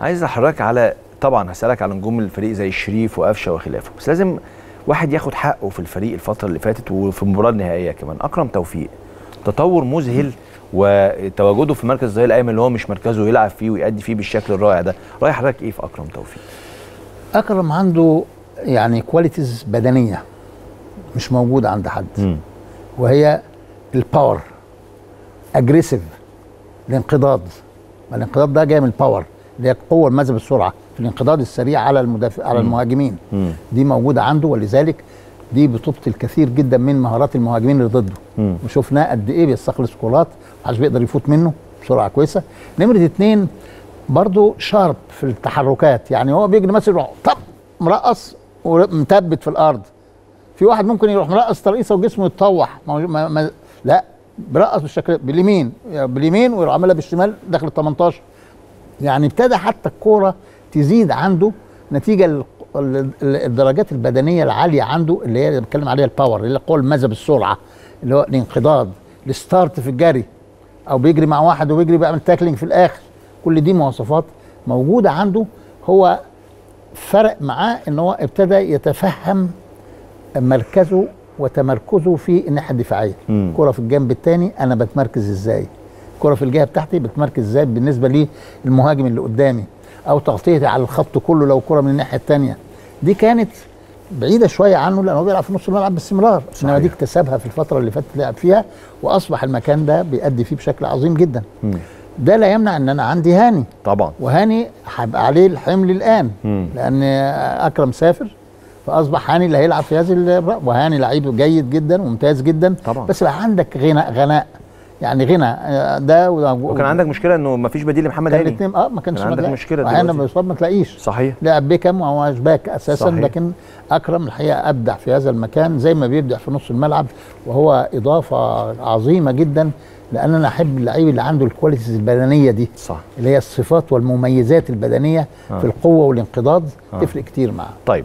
عايز احرك على، طبعا هسألك على نجوم الفريق زي شريف وقفشه وخلافه، بس لازم واحد ياخد حقه في الفريق الفتره اللي فاتت وفي المباراه النهائيه كمان. اكرم توفيق تطور مذهل، وتواجده في مركز الظهير الايمن اللي هو مش مركزه يلعب فيه ويأدي فيه بالشكل الرائع ده، رايح حضرتك ايه في اكرم توفيق؟ اكرم عنده يعني كواليتيز بدنيه مش موجوده عند حد، وهي الباور، اجريسيف، الانقضاض. الانقضاض ده جاي من الباور اللي هي القوه الماذبه بالسرعه، في الانقضاض السريع على المدافع على المهاجمين. دي موجوده عنده، ولذلك دي بتبطل الكثير جدا من مهارات المهاجمين اللي ضده، وشفناه قد ايه بيستخلص كرات محدش بيقدر يفوت منه بسرعه كويسه. نمره 2 برضه شارب في التحركات، يعني هو بيجري مثلا يروح طب مرقص ومثبت في الارض. في واحد ممكن يروح مرقص ترقيصه وجسمه يتطوح، لا بيرقص بالشكل باليمين باليمين ويروح عاملها بالشمال داخل ال 18. يعني ابتدى حتى الكوره تزيد عنده نتيجه الدرجات البدنيه العاليه عنده اللي هي بتكلم عليها الباور اللي هي القوه الماذبه بالسرعه، اللي هو الانقضاض، الستارت في الجري، او بيجري مع واحد وبيجري بيعمل تاكلينج في الاخر. كل دي مواصفات موجوده عنده. هو فرق معاه ان هو ابتدى يتفهم مركزه وتمركزه في الناحيه الدفاعيه. كره في الجنب الثاني انا بتمركز ازاي؟ كره في الجهه بتاعتي بتمركز ازاي بالنسبه للمهاجم اللي قدامي؟ او تغطيتي على الخط كله لو كره من الناحيه الثانيه. دي كانت بعيده شويه عنه لان هو بيلعب في نص الملعب باستمرار، انما دي اكتسبها في الفتره اللي فاتت لعب فيها، واصبح المكان ده بيأدي فيه بشكل عظيم جدا. ده لا يمنع ان انا عندي هاني طبعا، وهاني هيبقى عليه الحمل الان لان اكرم سافر، فاصبح هاني اللي هيلعب في هذه الرأي. وهاني لعيب جيد جدا وممتاز جدا طبعا، بس بقى عندك غناء يعني غنى ده وكان عندك مشكله انه ما فيش بديل لمحمد هاني. الاثنين ما كانش عندك مشكله دلوقتي، احيانا لما يصاب ما تلاقيش. صحيح لعب بيكم وهو باك اساسا صحيح. لكن اكرم الحقيقه ابدع في هذا المكان زي ما بيبدع في نص الملعب، وهو اضافه عظيمه جدا لان انا احب اللعيب اللي عنده الكواليتيز البدنيه دي صح. اللي هي الصفات والمميزات البدنيه في القوه والانقضاض تفرق كتير معاه. طيب